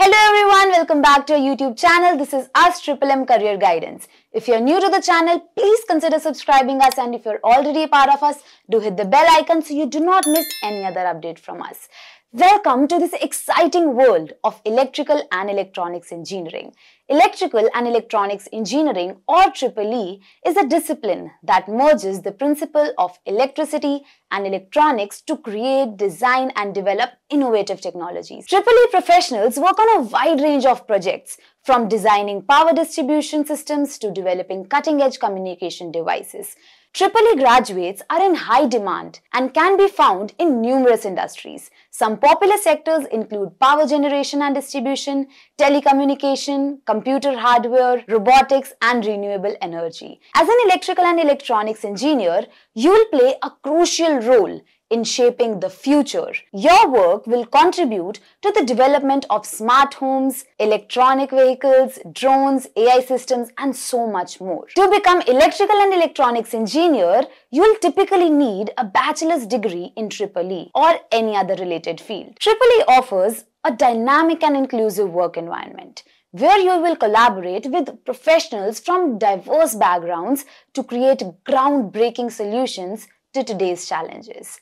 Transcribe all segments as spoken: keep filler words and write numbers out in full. Hello everyone, welcome back to our YouTube channel. This is us, Triple M Career Guidance. If you're new to the channel, please consider subscribing us, and if you're already a part of us, do hit the bell icon so you do not miss any other update from us. Welcome to this exciting world of electrical and electronics engineering. Electrical and electronics engineering, or triple E, is a discipline that merges the principle of electricity and electronics to create, design and develop innovative technologies. triple E professionals work on a wide range of projects, from designing power distribution systems to developing cutting-edge communication devices. triple E graduates are in high demand and can be found in numerous industries. Some popular sectors include power generation and distribution, telecommunication, computer hardware, robotics and renewable energy. As an electrical and electronics engineer, you'll play a crucial role in shaping the future. Your work will contribute to the development of smart homes, electronic vehicles, drones, A I systems, and so much more. To become electrical and electronics engineer, you'll typically need a bachelor's degree in triple E or any other related field. triple E offers a dynamic and inclusive work environment, where you will collaborate with professionals from diverse backgrounds to create groundbreaking solutions to today's challenges.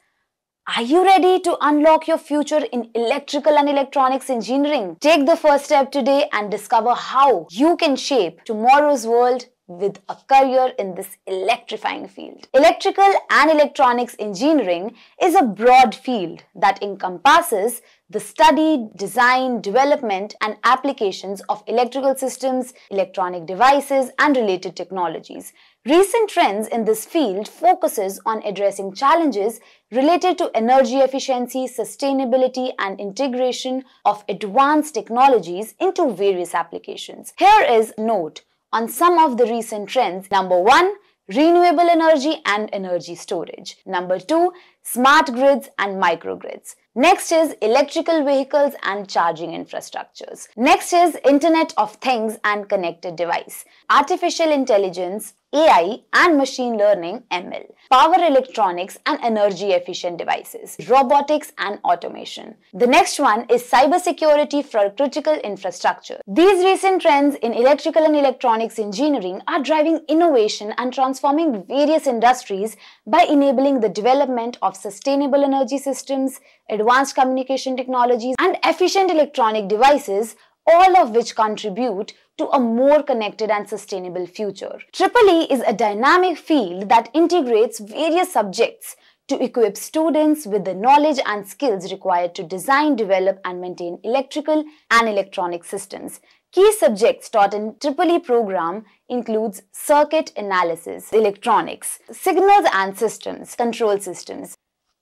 Are you ready to unlock your future in electrical and electronics engineering? Take the first step today and discover how you can shape tomorrow's world with a career in this electrifying field. Electrical and electronics engineering is a broad field that encompasses the study, design, development and applications of electrical systems, electronic devices and related technologies. Recent trends in this field focuses on addressing challenges related to energy efficiency, sustainability, and integration of advanced technologies into various applications. Here is a note on some of the recent trends. Number one, renewable energy and energy storage. Number two, smart grids and microgrids. Next is electrical vehicles and charging infrastructures. Next is Internet of Things and connected device, artificial intelligence, A I and machine learning, M L, power electronics and energy efficient devices, robotics and automation. The next one is cybersecurity for critical infrastructure. These recent trends in electrical and electronics engineering are driving innovation and transforming various industries by enabling the development of sustainable energy systems, advanced communication technologies, and efficient electronic devices, all of which contribute to a more connected and sustainable future. triple E is a dynamic field that integrates various subjects to equip students with the knowledge and skills required to design, develop, and maintain electrical and electronic systems. Key subjects taught in triple E program includes circuit analysis, electronics, signals and systems, control systems.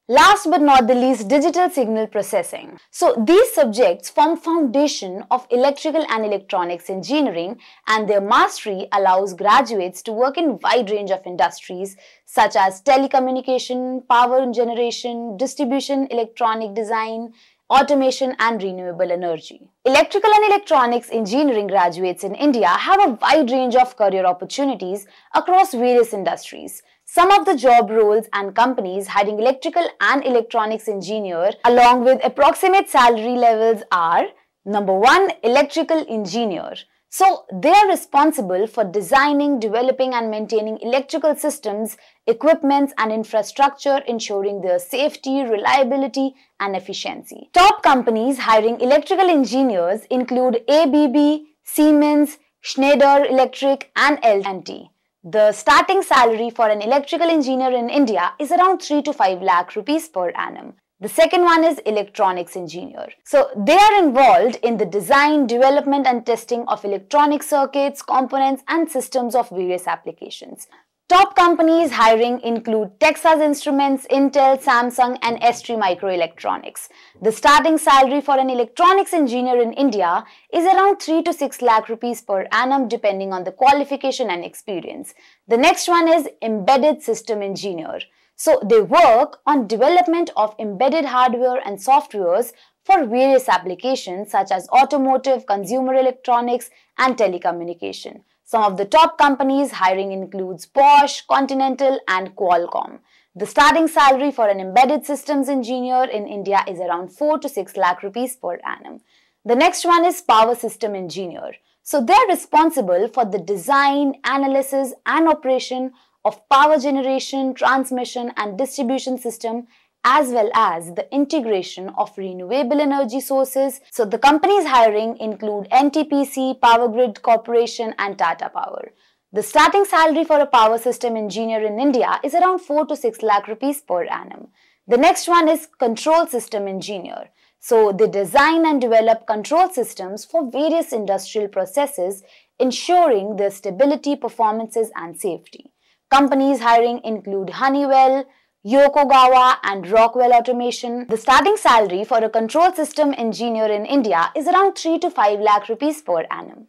Last but not the least, digital signal processing. So these subjects form foundation of electrical and electronics engineering, and their mastery allows graduates to work in wide range of industries such as telecommunication, power generation, distribution, electronic design, automation and renewable energy. Electrical and electronics engineering graduates in India have a wide range of career opportunities across various industries. Some of the job roles and companies hiring electrical and electronics engineer along with approximate salary levels are: number one, electrical engineer. So they are responsible for designing, developing and maintaining electrical systems, equipments and infrastructure, ensuring their safety, reliability and efficiency. Top companies hiring electrical engineers include A B B, Siemens, Schneider Electric and L and T. The starting salary for an electrical engineer in India is around three to five lakh rupees per annum. The second one is electronics engineer. So they are involved in the design, development and testing of electronic circuits, components and systems of various applications. Top companies hiring include Texas Instruments, Intel, Samsung and STMicroelectronics. The starting salary for an electronics engineer in India is around three to six lakh rupees per annum depending on the qualification and experience. The next one is embedded system engineer. So they work on development of embedded hardware and softwares for various applications such as automotive, consumer electronics and telecommunication. Some of the top companies hiring includes Porsche, Continental and Qualcomm. The starting salary for an embedded systems engineer in India is around four to six lakh rupees per annum. The next one is power system engineer. So they're responsible for the design, analysis and operation of power generation, transmission and distribution system, as well as the integration of renewable energy sources. So the companies hiring include N T P C, Power Grid Corporation and Tata Power. The starting salary for a power system engineer in India is around four to six lakh rupees per annum. The next one is control system engineer. So they design and develop control systems for various industrial processes, ensuring their stability, performances and safety. Companies hiring include Honeywell, Yokogawa and Rockwell Automation. The starting salary for a control system engineer in India is around three to five lakh rupees per annum.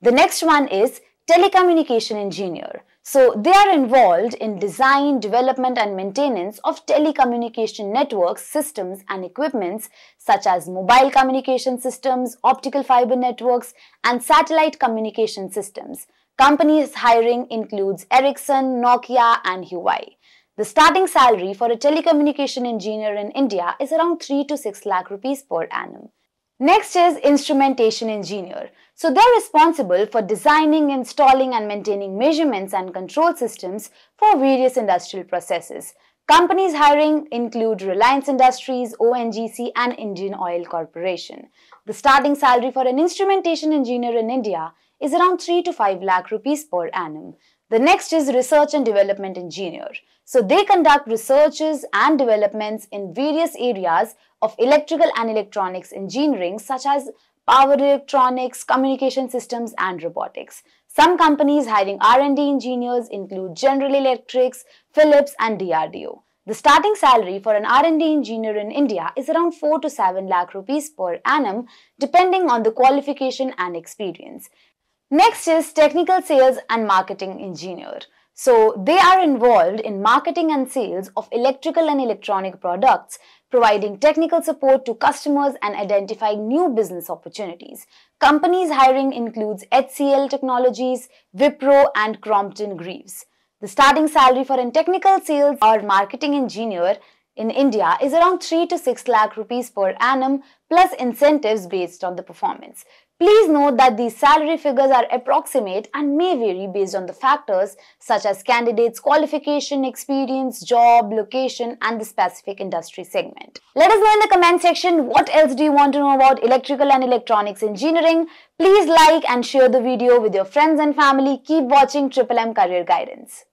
The next one is telecommunication engineer. So they are involved in design, development and maintenance of telecommunication networks, systems and equipments such as mobile communication systems, optical fiber networks and satellite communication systems. Companies hiring includes Ericsson, Nokia and Huawei. The starting salary for a telecommunication engineer in India is around three to six lakh rupees per annum. Next is instrumentation engineer. So they're responsible for designing, installing and maintaining measurements and control systems for various industrial processes. Companies hiring include Reliance Industries, O N G C and Indian Oil Corporation. The starting salary for an instrumentation engineer in India is around three to five lakh rupees per annum. The next is research and development engineer. So they conduct researches and developments in various areas of electrical and electronics engineering such as power electronics, communication systems and robotics. Some companies hiring R and D engineers include General Electric, Philips and D R D O. The starting salary for an R and D engineer in India is around four to seven lakh rupees per annum depending on the qualification and experience. Next is technical sales and marketing engineer. So they are involved in marketing and sales of electrical and electronic products, providing technical support to customers and identifying new business opportunities. Companies hiring includes H C L Technologies, Wipro and Crompton Greaves. The starting salary for a technical sales or marketing engineer in India is around three to six lakh rupees per annum plus incentives based on the performance. Please note that these salary figures are approximate and may vary based on the factors such as candidates' qualification, experience, job, location and the specific industry segment. Let us know in the comment section what else do you want to know about electrical and electronics engineering. Please like and share the video with your friends and family. Keep watching Triple M Career Guidance.